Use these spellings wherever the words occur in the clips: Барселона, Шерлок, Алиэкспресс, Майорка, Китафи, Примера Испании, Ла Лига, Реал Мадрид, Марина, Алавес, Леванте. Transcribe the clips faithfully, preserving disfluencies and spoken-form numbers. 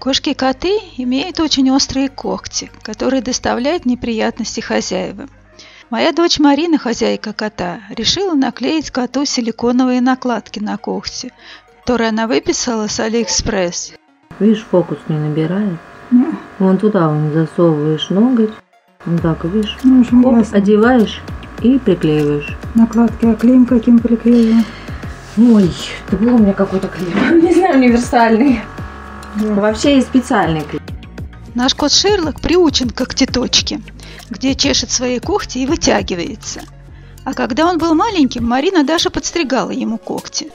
Кошки-коты имеют очень острые когти, которые доставляют неприятности хозяевам. Моя дочь Марина, хозяйка кота, решила наклеить коту силиконовые накладки на когти, которые она выписала с Алиэкспресс. Видишь, фокус не набирает. Нет. Вон туда вон засовываешь ноготь, вот так, видишь, ну, фокус одеваешь и приклеиваешь. Накладки, а клеем каким приклеиваем? Ой, это был у меня какой-то клей, не знаю, универсальный. Вообще есть специальный клей. Наш кот Шерлок приучен к когтеточке, где чешет свои когти и вытягивается. А когда он был маленьким, Марина даже подстригала ему когти.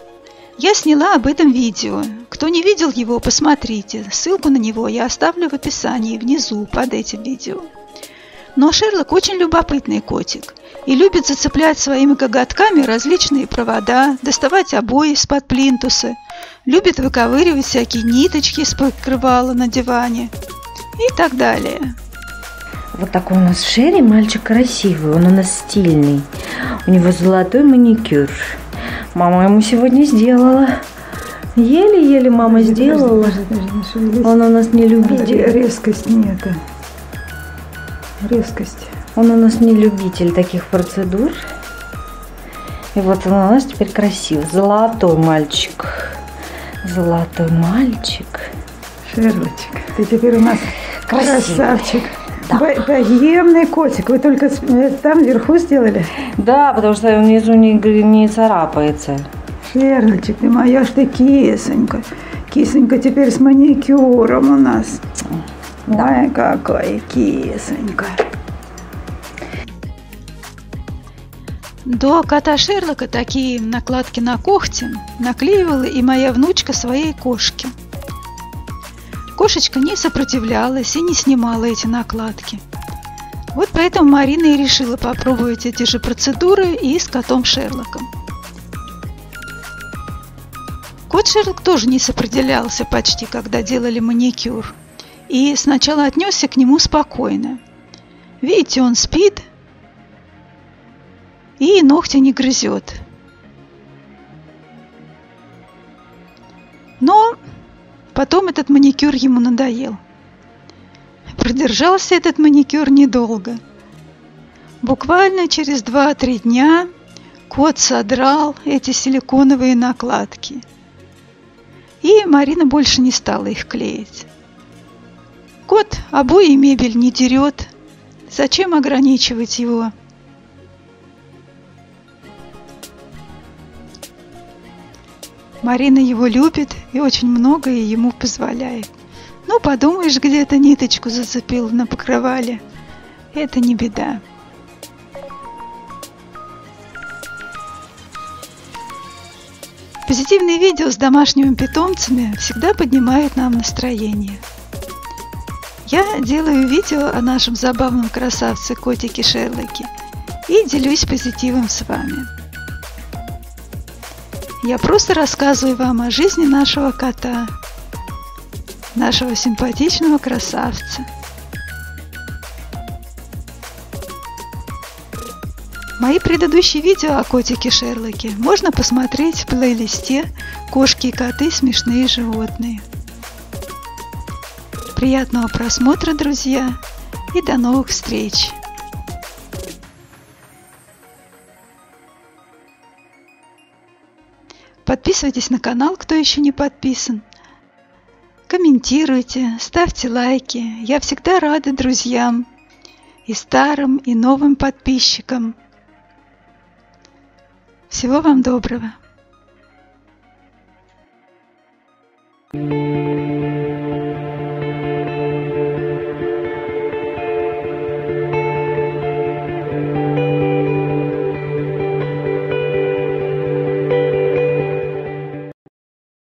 Я сняла об этом видео. Кто не видел его, посмотрите. Ссылку на него я оставлю в описании внизу под этим видео. Но Шерлок очень любопытный котик и любит зацеплять своими коготками различные провода, доставать обои из-под плинтуса, любит выковыривать всякие ниточки из покрывала на диване и так далее. Вот такой у нас Шерри, мальчик красивый, он у нас стильный, у него золотой маникюр. Мама ему сегодня сделала, еле-еле мама сделала, даже, даже, даже, даже, он у нас не любитель. Резкость нет, резкость. Он у нас не любитель таких процедур. И вот он у нас теперь красивый. Золотой мальчик. Золотой мальчик. Шерлочек, ты теперь у нас красивый. Красавчик. Да. Богемный котик. Вы только там вверху сделали? Да, потому что внизу не, не царапается. Шерлочек, ты моя ж ты кисонька. Кисонька теперь с маникюром у нас. Да. Ой, какая кисонька. До кота Шерлока такие накладки на когти наклеивала и моя внучка своей кошке. Кошечка не сопротивлялась и не снимала эти накладки. Вот поэтому Марина и решила попробовать эти же процедуры и с котом Шерлоком. Кот Шерлок тоже не сопротивлялся почти, когда делали маникюр. И сначала отнесся к нему спокойно. Видите, он спит. И ногти не грызет. Но потом этот маникюр ему надоел. Продержался этот маникюр недолго. Буквально через два-три дня кот содрал эти силиконовые накладки. И Марина больше не стала их клеить. Кот обои и мебель не дерет. Зачем ограничивать его? Марина его любит и очень многое ему позволяет. Ну, подумаешь, где-то ниточку зацепил на покрывале. Это не беда. Позитивные видео с домашними питомцами всегда поднимают нам настроение. Я делаю видео о нашем забавном красавце котике Шерлоке и делюсь позитивом с вами. Я просто рассказываю вам о жизни нашего кота, нашего симпатичного красавца. Мои предыдущие видео о котике Шерлоке можно посмотреть в плейлисте «Кошки и коты. Смешные животные». Приятного просмотра, друзья, и до новых встреч! Подписывайтесь на канал, кто еще не подписан. Комментируйте, ставьте лайки. Я всегда рада друзьям, и старым, и новым подписчикам. Всего вам доброго!